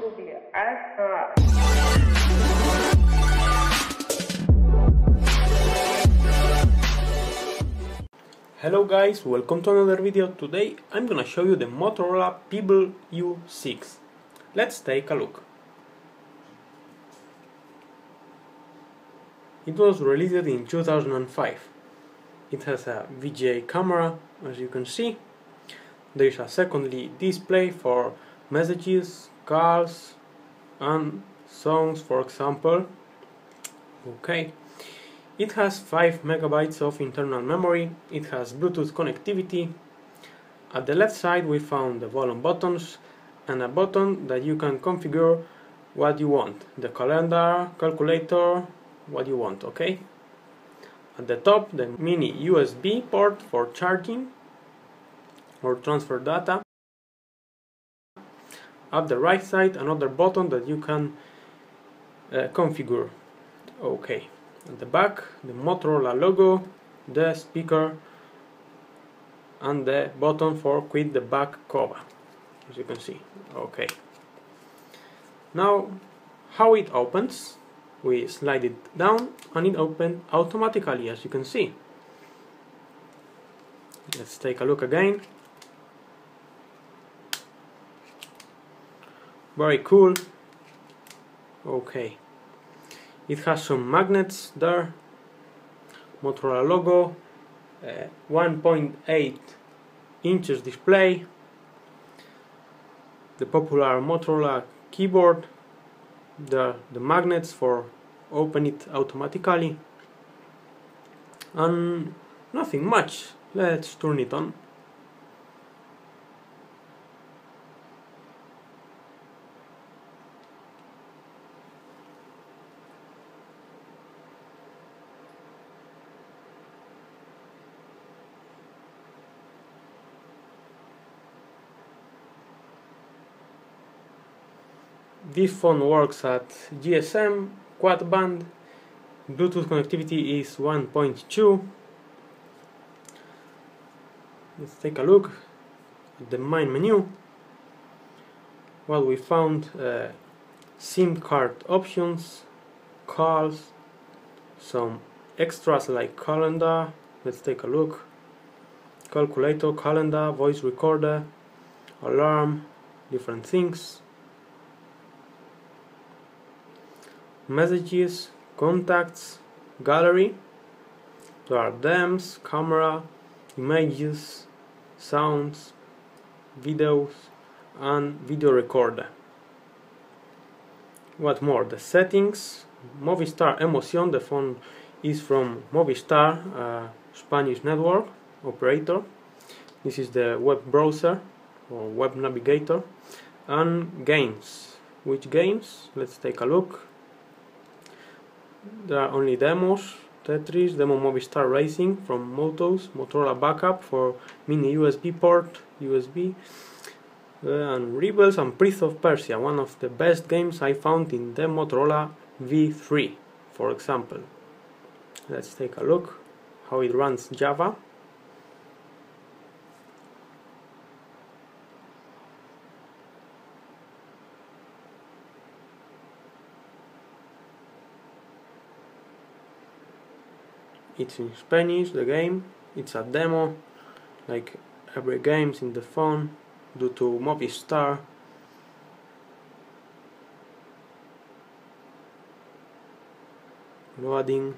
Google as Hello guys, welcome to another video. Today I'm gonna show you the Motorola Pebl U6. Let's take a look. It was released in 2005. It has a VGA camera, as you can see. There is a secondary display for messages, calls and songs, for example. Okay. It has 5 megabytes of internal memory. It has Bluetooth connectivity. At the left side we found the volume buttons and a button that you can configure what you want. The calendar, calculator, what you want, okay? At the top, the mini USB port for charging or transfer data. At the right side, another button that you can configure. Okay. At the back, the Motorola logo, the speaker, and the button for quit the back cover, as you can see. Okay. Now, how it opens? We slide it down and it opens automatically, as you can see. Let's take a look again. Very cool. Okay. It has some magnets there. Motorola logo. 1.8 inches display. The popular Motorola keyboard. The magnets for open it automatically. And nothing much. Let's turn it on. This phone works at GSM, quad band, Bluetooth connectivity is 1.2. Let's take a look at the main menu. Well, we found SIM card options, calls, some extras like calendar. Let's take a look. Calculator, calendar, voice recorder, alarm, different things. Messages, contacts, gallery. There are DEMs, camera, images, sounds, videos, and video recorder. What more? The settings. Movistar Emoción. The phone is from Movistar, Spanish network operator. This is the web browser or web navigator. And games. Which games? Let's take a look. There are only demos, Tetris, demo Movistar Racing from Motos, Motorola Backup for mini USB port, USB, and Rebels and Prince of Persia, one of the best games I found in the Motorola V3, for example. Let's take a look how it runs Java. It's in Spanish, the game. It's a demo, like every game's in the phone, due to Movistar. Loading.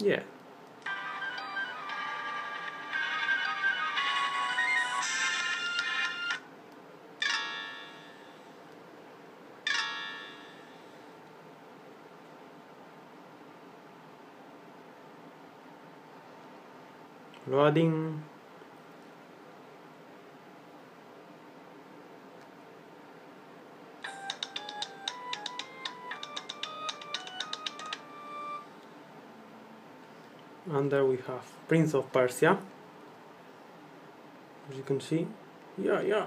Yeah. Loading. And there we have Prince of Persia, as you can see. Yeah.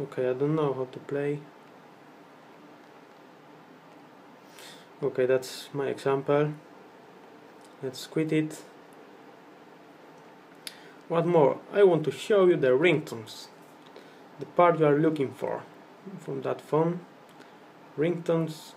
Okay, I don't know how to play. Okay, that's my example. Let's quit it. What more? I want to show you the ringtones, the part you are looking for from that phone. Ringtones.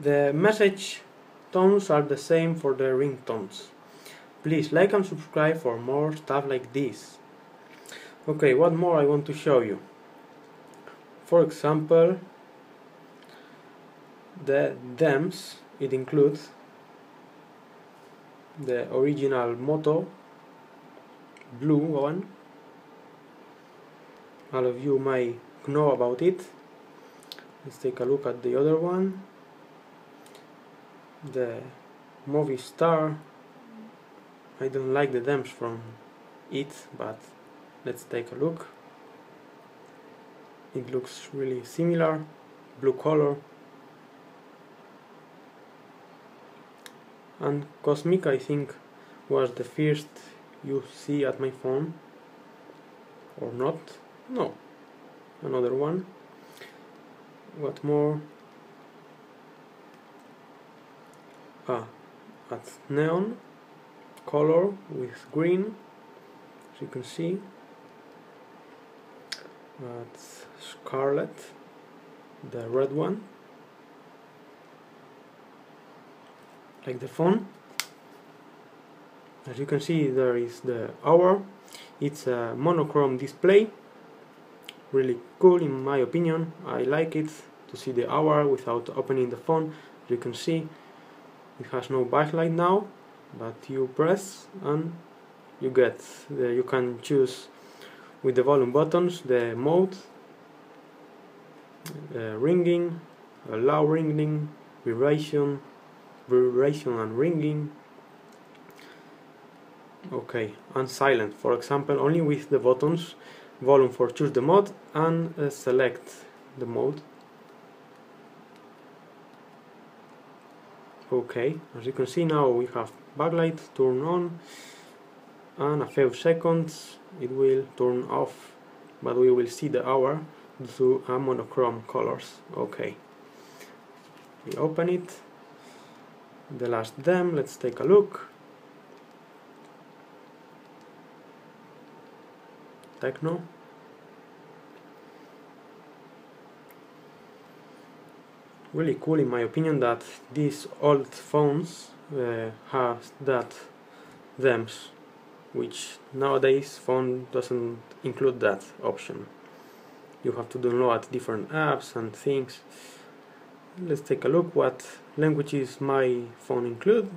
The message tones are the same for the ringtones. Please like and subscribe for more stuff like this. Okay, what more I want to show you. For example, the DEMs. It includes the original Moto blue one. All of you may know about it. Let's take a look at the other one. The Movistar. I don't like the DEMs from it, but let's take a look. It looks really similar, blue color. And Cosmic, I think, was the first you see at my phone, or not? No, another one. What more? Ah, that's neon color with green, as you can see. That's scarlet, the red one, like the phone. As you can see, there is the hour. It's a monochrome display, really cool in my opinion. I like it to see the hour without opening the phone. As you can see, it has no backlight now, but you press and you get the, you can choose with the volume buttons, the mode, ringing, allow ringing, vibration and ringing. Okay, and silent, for example, only with the buttons, volume for choose the mode and select the mode. Okay, as you can see now we have backlight, turn on, and a few seconds it will turn off, but we will see the hour through a monochrome colors. Okay, we open it. The last DEM, let's take a look. Techno. Really cool in my opinion that these old phones have that DEMs, which nowadays phone doesn't include that option. You have to download different apps and things. Let's take a look what languages my phone include.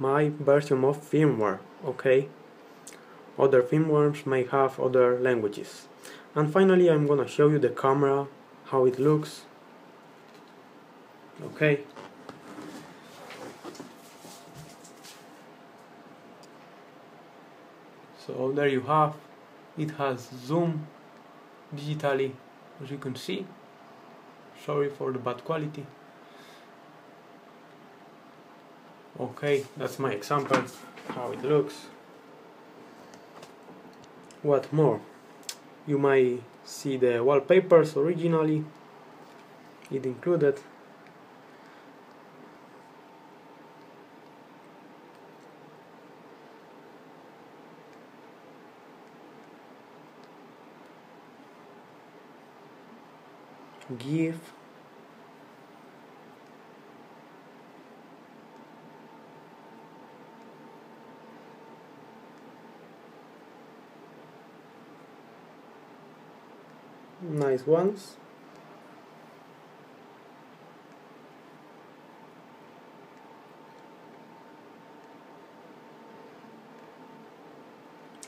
My version of firmware, okay. Other firmwares may have other languages. And finally, I'm gonna show you the camera, how it looks. Okay. So there you have. It has zoom digitally, as you can see. Sorry for the bad quality. Okay, that's my example, how it looks. What more? You may see the wallpapers originally. It included. GIF. Nice ones.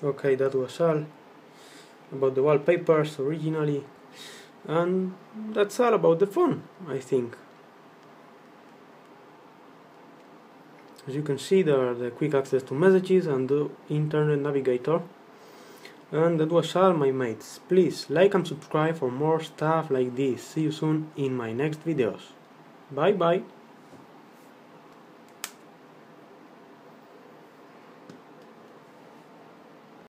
Okay, that was all about the wallpapers originally, and that's all about the phone, I think. As you can see, there are the quick access to messages and the internet navigator. And that was all, my mates. Please like and subscribe for more stuff like this. See you soon in my next videos. Bye bye.